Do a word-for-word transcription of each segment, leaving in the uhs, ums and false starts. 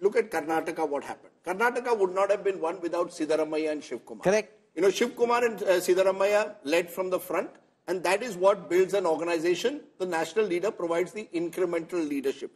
Look at Karnataka, what happened. Karnataka would not have been won without Siddaramaiah and Shivkumar. Correct. You know, Shivkumar and uh, Siddaramaiah led from the front, and that is what builds an organization. The national leader provides the incremental leadership.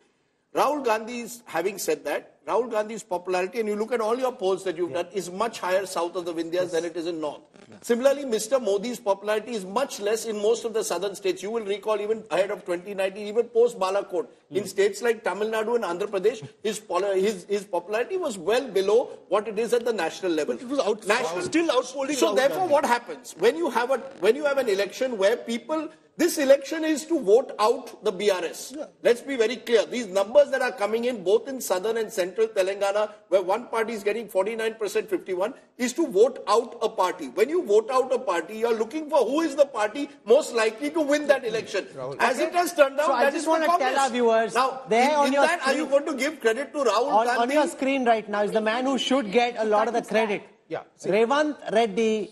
Rahul Gandhi's, having said that, Rahul Gandhi's popularity, and you look at all your polls that you've yeah. done, is much higher south of the Vindhyas yes. than it is in north. Yeah. Similarly, Mister Modi's popularity is much less in most of the southern states. You will recall even ahead of twenty nineteen, even post-Balakot, mm. in states like Tamil Nadu and Andhra Pradesh, his, his, his popularity was well below what it is at the national level. But it was out, national, out, still outfolding. So out therefore, Gandhi. What happens? When you have a when you have an election where people... This election is to vote out the B R S. Yeah. Let's be very clear. These numbers that are coming in, both in southern and central Telangana, where one party is getting forty-nine percent, fifty-one, is to vote out a party. When you vote out a party, you're looking for who is the party most likely to win that election. Rahul. As okay. it has turned out, so that I just is want to tell our viewers. Now, there in, on in your that, screen, are you going to give credit to Rahul on, Gandhi? On your screen right now is the man who should get a lot of the credit. Yeah. Revanth Reddy.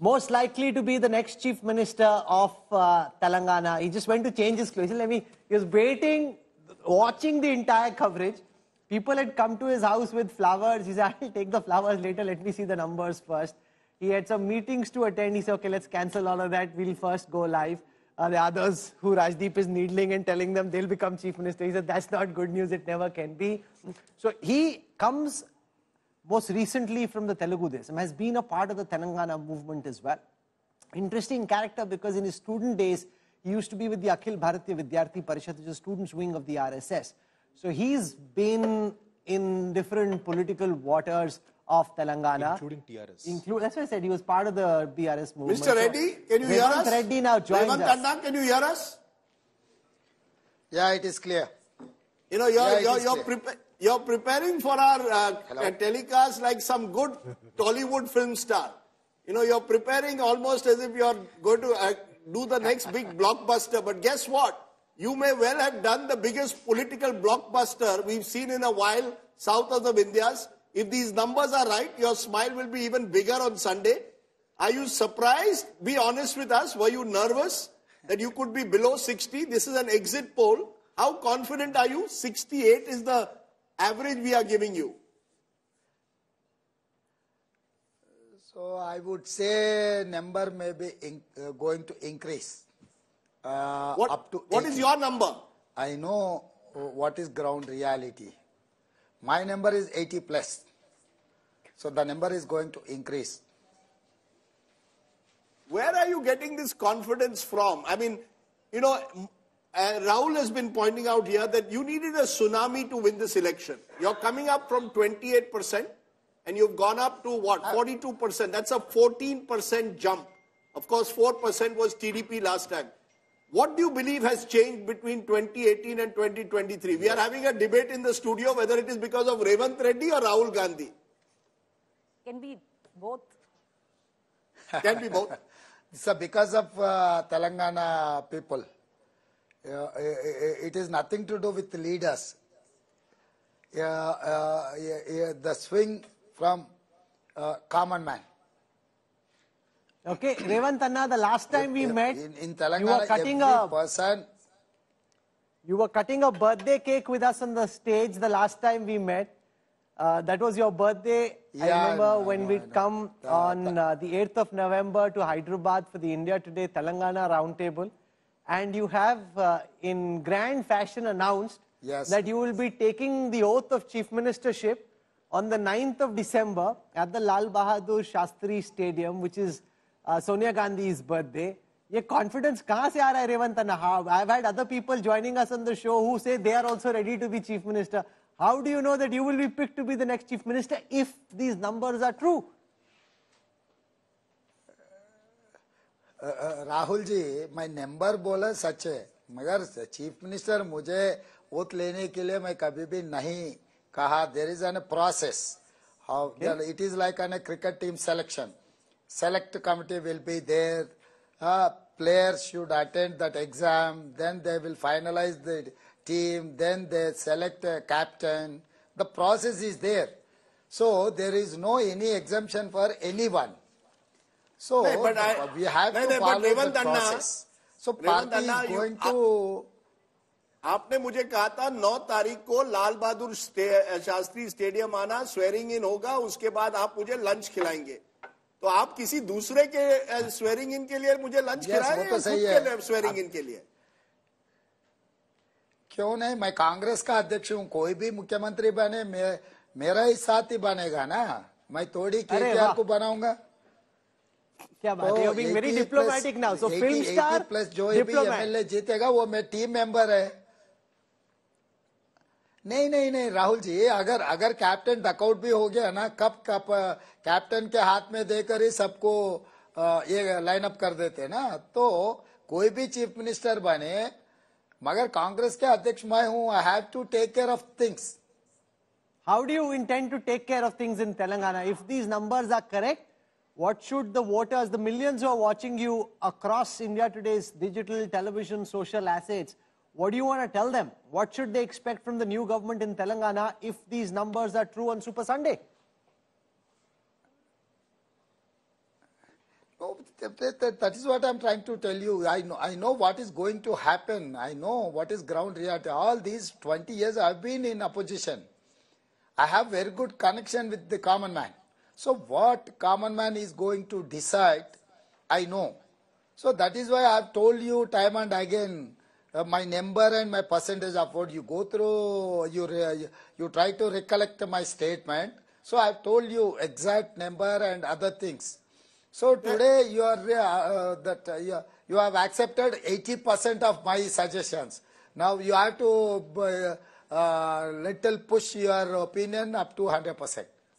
Most likely to be the next chief minister of uh, Telangana. He just went to change his clothes. I mean, he was waiting, watching the entire coverage. People had come to his house with flowers. He said, I'll take the flowers later. Let me see the numbers first. He had some meetings to attend. He said, okay, let's cancel all of that. We'll first go live. Uh, the others who Rajdeep is needling and telling them they'll become chief minister. He said, that's not good news. It never can be. So he comes... most recently from the Telugu Desam, has been a part of the Telangana movement as well. Interesting character because in his student days, he used to be with the Akhil Bharatiya Vidyarthi Parishad, which is a student's wing of the R S S. So he's been in different political waters of Telangana. Including T R S. Inclu That's why I said he was part of the B R S movement. Mister Reddy, can you hear us? Mister Reddy now joins us. Mister Reddy, can you hear us? Yeah, it is clear. You know, you're, yeah, you're, you're prepared. You're preparing for our uh, uh, telecast like some good Tollywood film star. You know, you're preparing almost as if you're going to uh, do the next big blockbuster. But guess what? You may well have done the biggest political blockbuster we've seen in a while south of the Vindhyas. If these numbers are right, your smile will be even bigger on Sunday. Are you surprised? Be honest with us. Were you nervous that you could be below sixty? This is an exit poll. How confident are you? sixty-eight is the... average we are giving you. So I would say number may be in, uh, going to increase. Uh, what up to what is your number? I know what is ground reality. My number is eighty plus. So the number is going to increase. Where are you getting this confidence from? I mean, you know... Uh, Rahul has been pointing out here that you needed a tsunami to win this election. You're coming up from twenty-eight percent and you've gone up to what? forty-two percent. That's a fourteen percent jump. Of course, four percent was T D P last time. What do you believe has changed between twenty eighteen and twenty twenty-three? We are having a debate in the studio whether it is because of Revanth Reddy or Rahul Gandhi. Can be both. Can be both. So because of uh, Telangana people. Uh, it is nothing to do with the leaders. Uh, uh, uh, the swing from uh, common man. Okay, Revanth Anna, the last time we in, met, in, in Telangana, you were cutting a person. You were cutting a birthday cake with us on the stage the last time we met. Uh, that was your birthday. Yeah, I remember no, when no, we'd no, come no, on no. Uh, the eighth of November to Hyderabad for the India Today Telangana Roundtable. And you have, uh, in grand fashion, announced yes. that you will be taking the oath of chief ministership on the ninth of December at the Lal Bahadur Shastri Stadium, which is uh, Sonia Gandhi's birthday. Ye confidence kahan se aa raha hai, Revanth Anna? I've had other people joining us on the show who say they are also ready to be chief minister. How do you know that you will be picked to be the next chief minister if these numbers are true? Uh, uh, Rahul ji मैं number बोला सच है मगर chief minister मुझे vote लेने के लिए मैं कभी भी नहीं कहा there is an process how it is like an cricket team selection select committee will be there players should attend that exam then they will finalize the team then they select captain the process is there so there is no any exemption for anyone. So, no, but I, we have no, to no, follow the process. So, party is going to... आपने मुझे कहा था नौ तारीख को Lal Bahadur Shastri stadium आना, swearing in होगा, उसके बाद आप मुझे लंच खिलाएंगे। तो आप किसी दूसरे के स्वेरिंग इन के लिए मुझे लंच yes, खिलाएंगे तो सही है। स्वेरिंग इन के लिए क्यों नहीं? मैं कांग्रेस का अध्यक्ष हूँ, कोई भी मुख्यमंत्री बने मे, मेरा ही साथ ही बनेगा ना, मैं थोड़ी के को बनाऊंगा। क्या बात है, being very diplomatic now. So film star plus जो भी एमएलए जीतेगा वो मैं टीम मेंबर है। नहीं नहीं नहीं राहुल जी, अगर अगर कैप्टन डकआउट भी हो गया ना, कप कप कैप्टन के हाथ में देकर ही सबको ये लाइनअप कर देते ना। तो कोई भी चीफ मिनिस्टर बने, मगर कांग्रेस के अध्यक्ष मैं हूँ। I have to take care of things. How do you intend to take care of things in Telangana if these numbers are correct? What should the voters, the millions who are watching you across India Today's digital, television, social assets, what do you want to tell them? What should they expect from the new government in Telangana if these numbers are true on Super Sunday? Oh, that is what I'm trying to tell you. I know, I know what is going to happen. I know what is ground reality. All these twenty years I've been in opposition. I have very good connection with the common man. So what common man is going to decide, I know. So that is why I have told you time and again, uh, my number and my percentage of vote. You go through, you, re, you try to recollect my statement. So I have told you exact number and other things. So today you are uh, that uh, you, you have accepted eighty percent of my suggestions. Now you have to uh, uh, little push your opinion up to one hundred percent.